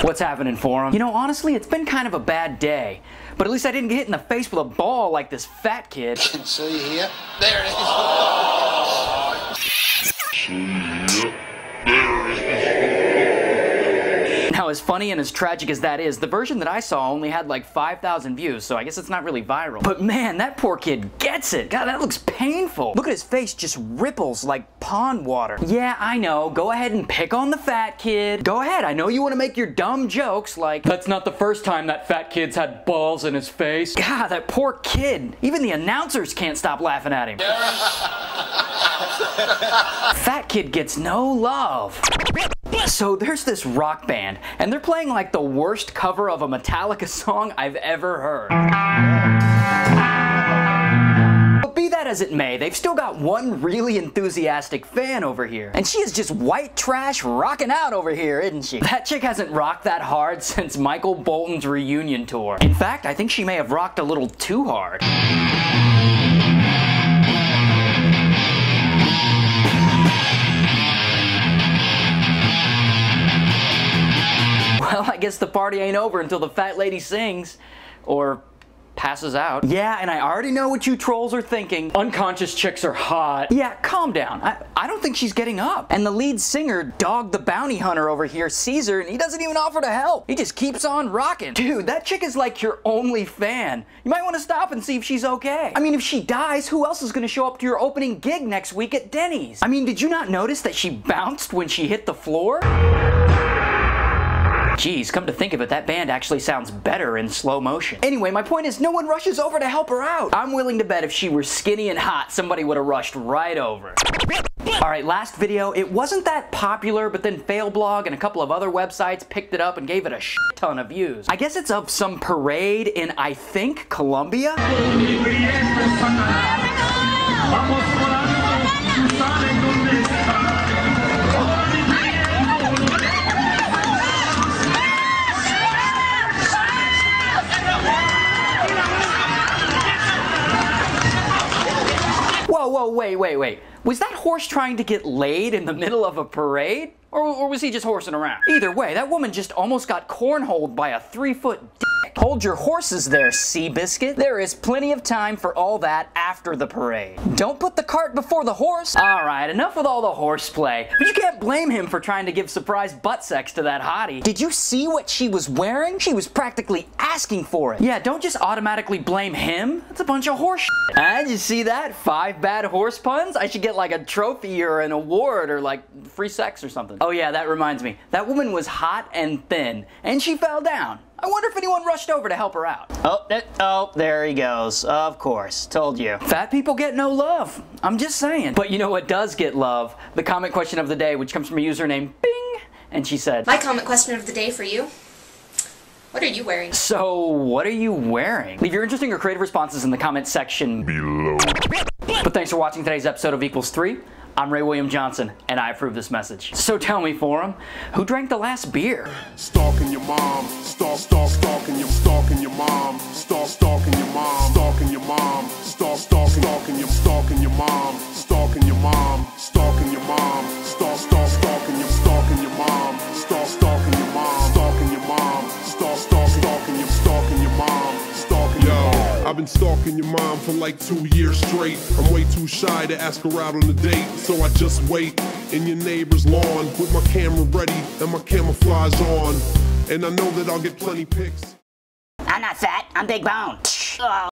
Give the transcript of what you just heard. What's happening, Forum? You know, honestly, it's been kind of a bad day. But at least I didn't get hit in the face with a ball like this fat kid. See here? There it is. Oh. See here? There it is. Now, as funny and as tragic as that is, the version that I saw only had like 5,000 views, so I guess it's not really viral. But man, that poor kid gets it. God, that looks painful. Look at his face, just ripples like pond water. Yeah, I know. Go ahead and pick on the fat kid. Go ahead. I know you want to make your dumb jokes like, that's not the first time that fat kid's had balls in his face. God, that poor kid. Even the announcers can't stop laughing at him. Fat kid gets no love. So there's this rock band, and they're playing like the worst cover of a Metallica song I've ever heard. Be that as it may, they've still got one really enthusiastic fan over here. And she is just white trash rocking out over here, isn't she? That chick hasn't rocked that hard since Michael Bolton's reunion tour. In fact, I think she may have rocked a little too hard. Well, I guess the party ain't over until the fat lady sings. Or passes out. Yeah, and I already know what you trolls are thinking. Unconscious chicks are hot. Yeah, calm down. I don't think she's getting up. And the lead singer, Dog the Bounty Hunter over here, sees her, and he doesn't even offer to help. He just keeps on rocking. Dude, that chick is like your only fan. You might want to stop and see if she's okay. I mean, if she dies, who else is going to show up to your opening gig next week at Denny's? I mean, did you not notice that she bounced when she hit the floor? Geez, come to think of it, that band actually sounds better in slow motion. Anyway, my point is no one rushes over to help her out. I'm willing to bet if she were skinny and hot, somebody would have rushed right over. Alright, last video, it wasn't that popular, but then Failblog and a couple of other websites picked it up and gave it a shit ton of views. I guess it's of some parade in, I think, Colombia? Whoa, wait. Was that horse trying to get laid in the middle of a parade? Or was he just horsing around? Either way, that woman just almost got cornholed by a 3-foot dick. Hold your horses there, Seabiscuit. There is plenty of time for all that after the parade. Don't put the cart before the horse. All right, enough with all the horseplay. But you can't blame him for trying to give surprise butt sex to that hottie. Did you see what she was wearing? She was practically asking for it. Yeah, don't just automatically blame him. That's a bunch of horse shit. And you see that? 5 bad horse puns? I should get like a trophy or an award or like free sex or something. Oh yeah, that reminds me. That woman was hot and thin, and she fell down. I wonder if anyone rushed over to help her out. Oh, there he goes. Of course. Told you. Fat people get no love. I'm just saying. But you know what does get love? The comment question of the day, which comes from a user named Bing, and she said, my comment question of the day for you. What are you wearing? So, what are you wearing? Leave your interesting or creative responses in the comment section below. But thanks for watching today's episode of Equals Three. I'm Ray William Johnson, and I approve this message. So tell me, Forum, who drank the last beer? Stalking your mom, I've been stalking your mom for like 2 years straight. I'm way too shy to ask her out on a date, so I just wait in your neighbor's lawn with my camera ready and my camouflage on. And I know that I'll get plenty pics. I'm not fat, I'm big boned.